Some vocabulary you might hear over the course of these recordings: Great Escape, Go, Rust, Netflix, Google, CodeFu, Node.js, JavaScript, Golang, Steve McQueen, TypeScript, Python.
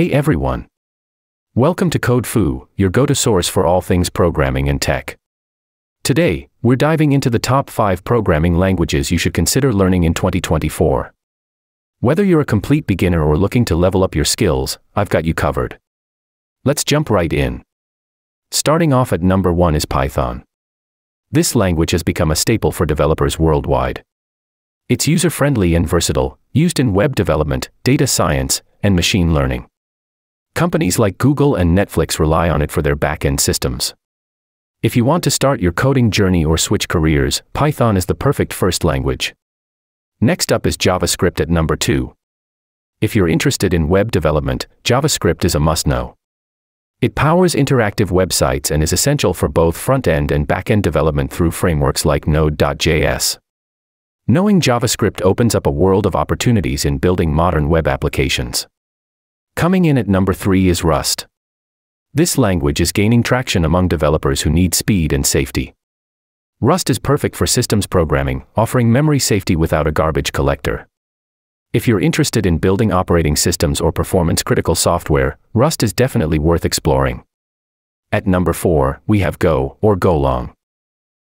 Hey everyone! Welcome to CodeFu, your go-to source for all things programming and tech. Today, we're diving into the top 5 programming languages you should consider learning in 2024. Whether you're a complete beginner or looking to level up your skills, I've got you covered. Let's jump right in. Starting off at number 1 is Python. This language has become a staple for developers worldwide. It's user-friendly and versatile, used in web development, data science, and machine learning. Companies like Google and Netflix rely on it for their back-end systems. If you want to start your coding journey or switch careers, Python is the perfect first language. Next up is JavaScript at number 2. If you're interested in web development, JavaScript is a must-know. It powers interactive websites and is essential for both front-end and back-end development through frameworks like Node.js. Knowing JavaScript opens up a world of opportunities in building modern web applications. Coming in at number 3 is Rust. This language is gaining traction among developers who need speed and safety. Rust is perfect for systems programming, offering memory safety without a garbage collector. If you're interested in building operating systems or performance-critical software, Rust is definitely worth exploring. At number 4, we have Go, or Golang.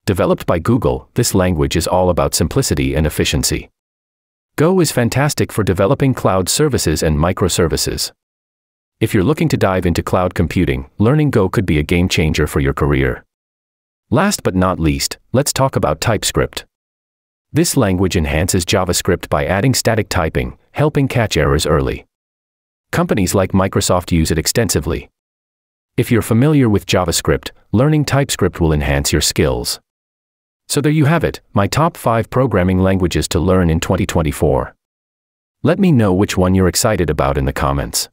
Developed by Google, this language is all about simplicity and efficiency. Go is fantastic for developing cloud services and microservices. If you're looking to dive into cloud computing, learning Go could be a game changer for your career. Last but not least, let's talk about TypeScript. This language enhances JavaScript by adding static typing, helping catch errors early. Companies like Microsoft use it extensively. If you're familiar with JavaScript, learning TypeScript will enhance your skills. So there you have it, my top 5 programming languages to learn in 2024. Let me know which one you're excited about in the comments.